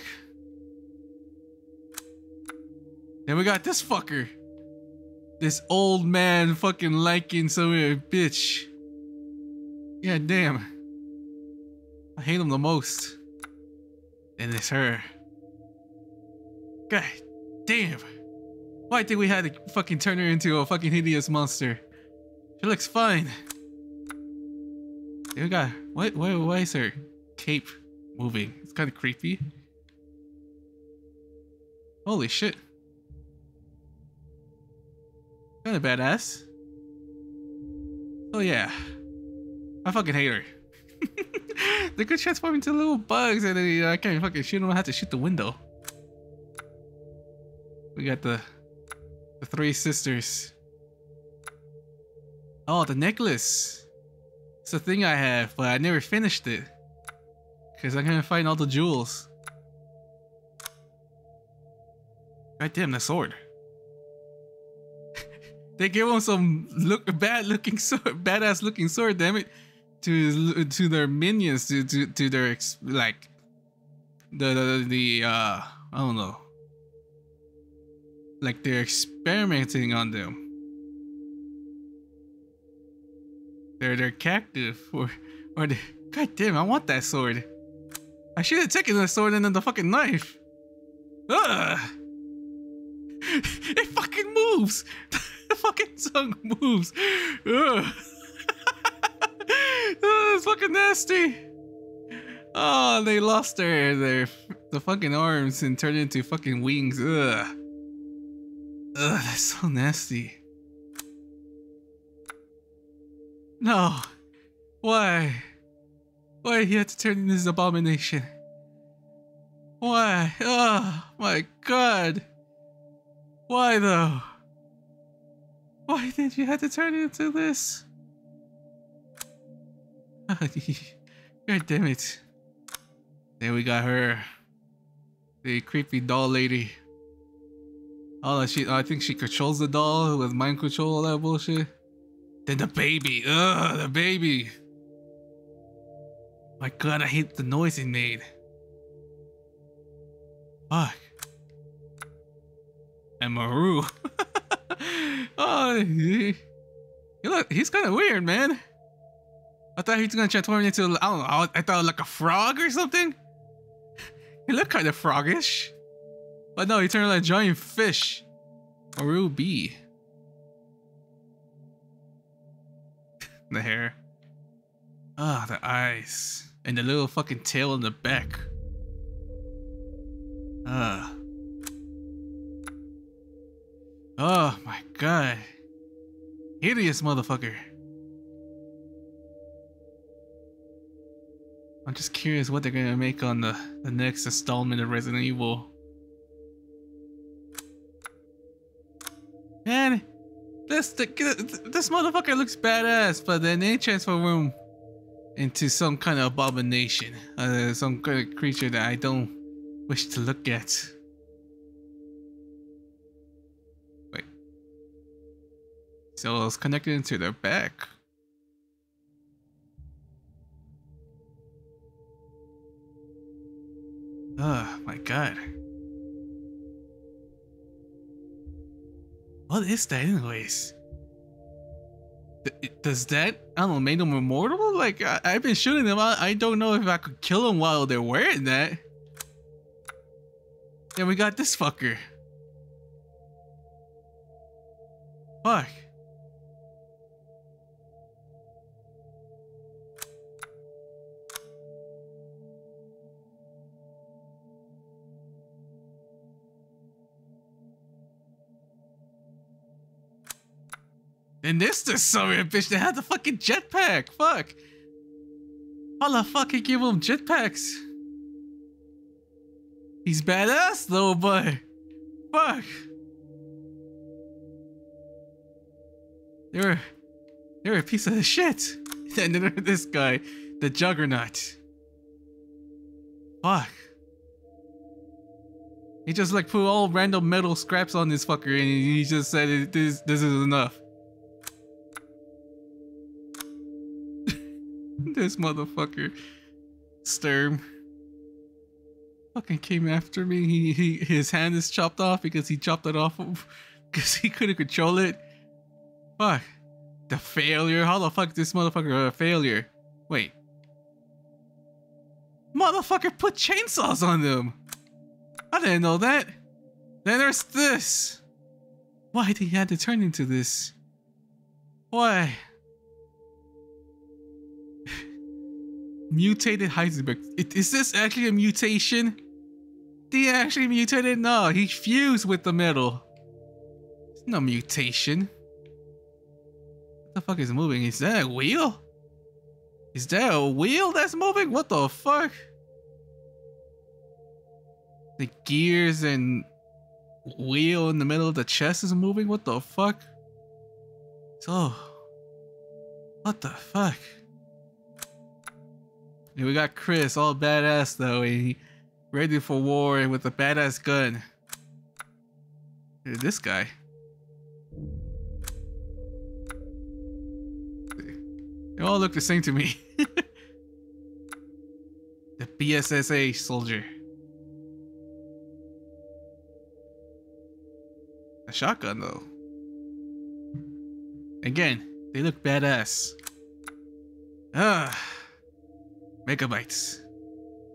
And we got this fucker. This old man fucking liking some bitch. Yeah, damn. I hate him the most. And it's her. God damn. Why did we have to fucking turn her into a fucking hideous monster? She looks fine. There we got. Why is her cape moving? It's kind of creepy. Holy shit. Kind of badass. Oh yeah, I fucking hate her. They could transform into little bugs, and then I can't fucking shoot them. I have to shoot the window. We got the three sisters. Oh, the necklace. It's a thing I have, but I never finished it because I'm gonna find all the jewels. God damn, that sword. They give him some bad-looking sword, badass-looking sword, damn it, to their minions, to their like the I don't know, like they're experimenting on them. They're captive or the God damn, I want that sword. I should have taken the sword and then the fucking knife. Ugh. It fucking moves. The fucking tongue moves. Ugh. It's fucking nasty. Oh, they lost their fucking arms and turned into fucking wings. Ugh. Ugh, that's so nasty. No. Why? Why did he have to turn into this abomination? Why? Oh my god. Why though? Why did you have to turn into this? God damn it. Then we got her. The creepy doll lady. Oh, I think she controls the doll with mind control, all that bullshit. Then the baby. Ugh, the baby. My god, I hate the noise it made. Fuck. And Maru. Oh, he's kind of weird, man. I thought he was gonna transform into, I don't know, I thought like a frog or something. He looked kind of froggish. But no, he turned like a giant fish. Maru B. The hair. Ah, the eyes. And the little fucking tail in the back. Ah. Oh my god. Hideous motherfucker. I'm just curious what they're gonna make on the next installment of Resident Evil. Man, this motherfucker looks badass, but then they transform him into some kind of abomination, some kind of creature that I don't wish to look at. Wait, so it's connected into their back. Oh my god. What is that anyways? Does that, I don't know, make them immortal? Like, I've been shooting them. I don't know if I could kill them while they're wearing that. Then we got this fucker. Fuck. And this son of a bitch that had the fucking jetpack. Fuck. How the fuck he gave him jetpacks? He's badass though, but fuck. They were a piece of shit. And then this guy, the Juggernaut. Fuck. He just like put all random metal scraps on this fucker, and he just said this is enough. This motherfucker, Sturm, fucking came after me. His hand is chopped off because he chopped it off because he couldn't control it. Fuck. The failure. How the fuck this motherfucker a failure? Wait. Motherfucker put chainsaws on them. I didn't know that. Then there's this. Why did he have to turn into this? Why? Mutated Heisenberg. Is this actually a mutation? Did he actually mutate it? No, he fused with the metal. It's no mutation. What the fuck is moving? Is that a wheel? Is that a wheel that's moving? What the fuck? The gears and wheel in the middle of the chest is moving? What the fuck? So, what the fuck? And we got Chris, all badass though, and ready for war and with a badass gun. Look at this guy. They all look the same to me. The BSAA soldier. A shotgun though. Again, they look badass. Ah. Megabytes.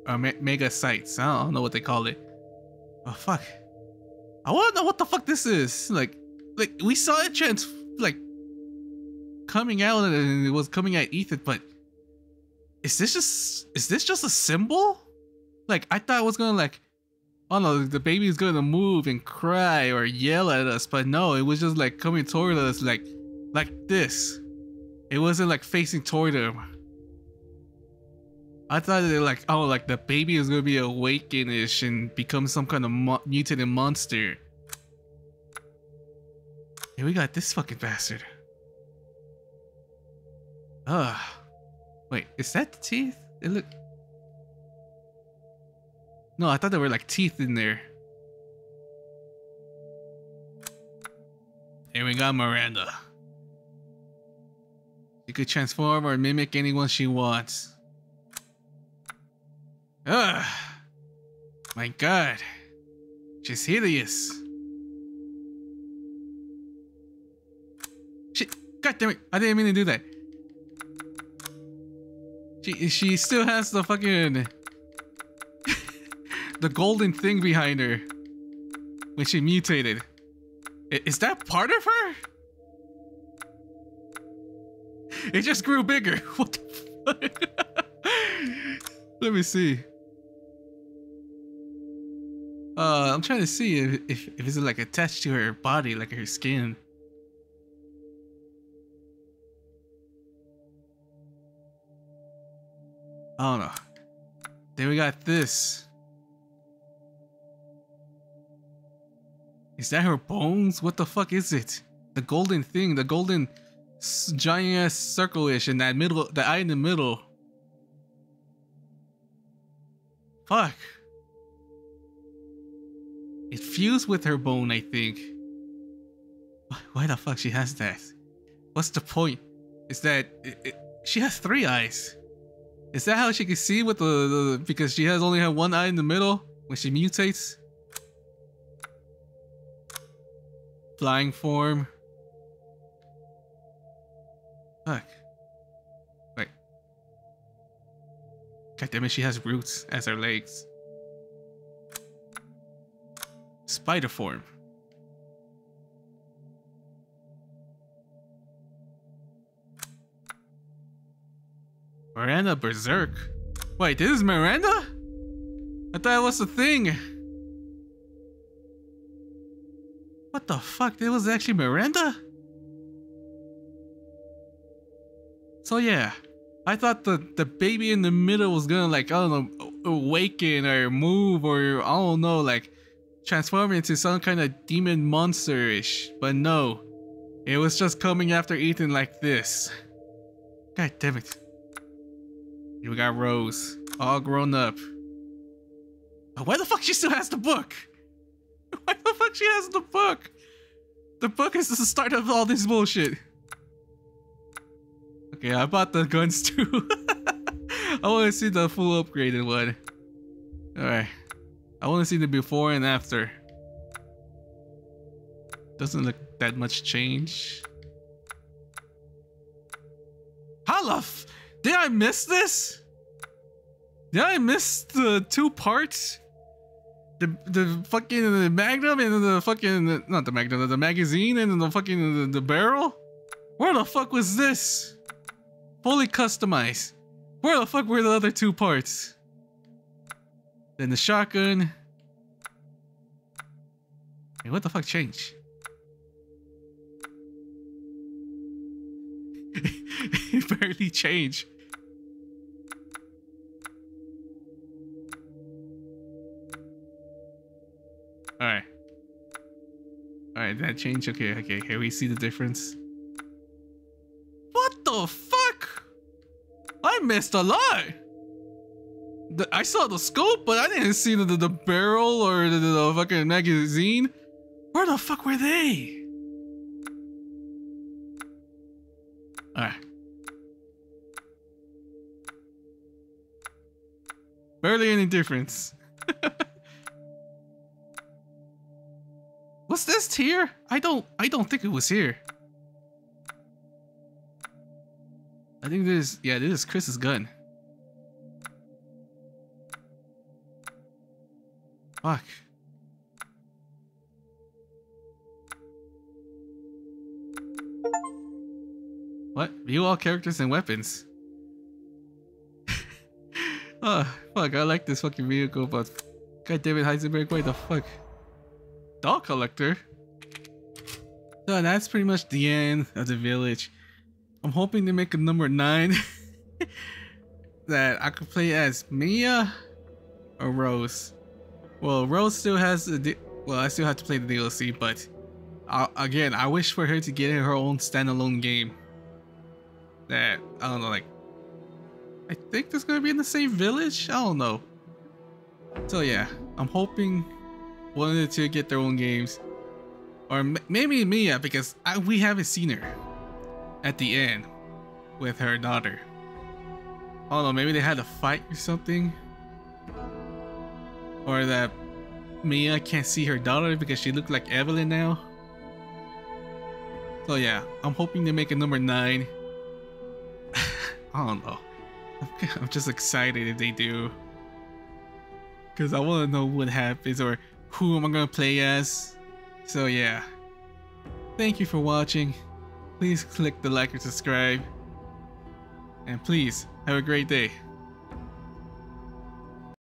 Or mega sites. I don't know what they call it. Oh fuck. I wanna know what the fuck this is. Like we saw it coming out and it was coming at Ethan, but is this just a symbol? Like I thought it was gonna like, oh no, the baby is gonna move and cry or yell at us, but no, it was just like coming toward us like this. It wasn't like facing toward him. I thought they like, oh, like the baby is gonna be awakenish and become some kind of mutated monster. Hey, we got this fucking bastard. Wait, is that the teeth? It look. No, I thought there were like teeth in there. Here we got Miranda. She could transform or mimic anyone she wants. My god. She's hideous. She, God damn it! I didn't mean to do that. She still has the fucking the golden thing behind her when she mutated. Is that part of her? It just grew bigger. What the fuck? Let me see. I'm trying to see if it's like attached to her body, like her skin. I don't know. Then we got this. Is that her bones? What the fuck is it? The golden thing, the golden giant ass circle-ish in that middle, the eye in the middle. Fuck. It fused with her bone, I think. Why the fuck she has that? What's the point? Is that she has three eyes? Is that how she can see with the because she has only had one eye in the middle when she mutates? Flying form. Fuck. Wait. God damn it, she has roots as her legs. Spider form. Miranda Berserk. Wait, this is Miranda? I thought it was a thing. What the fuck? This was actually Miranda? So yeah, I thought the baby in the middle was gonna, like, I don't know, awaken or move or I don't know, like, transform into some kind of demon monster-ish, but no, it was just coming after Ethan like this. God damn it. We got Rose, all grown up. But why the fuck she still has the book? Why the fuck she has the book? The book is the start of all this bullshit. Okay, I bought the guns too. I want to see the full upgraded one. Alright. I want to see the before and after. Doesn't look that much change. Halaf! Did I miss this? Did I miss the two parts? The fucking the magnum and the fucking not the magnum, the magazine and the fucking the barrel? Where the fuck was this? Fully customized. Where the fuck were the other two parts? Then the shotgun. Hey, what the fuck changed? It barely changed. Alright. Alright, that changed. Okay, okay. Can we see the difference? What the fuck? I missed a lot. I saw the scope, but I didn't see the barrel or the fucking magazine. Where the fuck were they? Alright. Barely any difference. Was this here? I don't think it was here. I think this, yeah, this is Chris's gun. Fuck. What? View all characters and weapons. Oh, fuck. I like this fucking vehicle, but God damn it, Heisenberg. Why the fuck? Doll collector? So that's pretty much the end of the village. I'm hoping to make a number 9 that I could play as Mia or Rose. Well, Rose still has the, well, I still have to play the DLC, but again, I wish for her to get her own standalone game. That, I don't know, like, I think there's gonna be in the same village? I don't know. So yeah, I'm hoping one of the two get their own games. Or maybe Mia, because we haven't seen her at the end with her daughter. I don't know, maybe they had a fight or something. Or that Mia can't see her daughter because she looked like Eveline now. So yeah, I'm hoping they make a number 9. I don't know. I'm just excited if they do. Because I want to know what happens or who am I going to play as. So yeah. Thank you for watching. Please click the like and subscribe. And please, have a great day.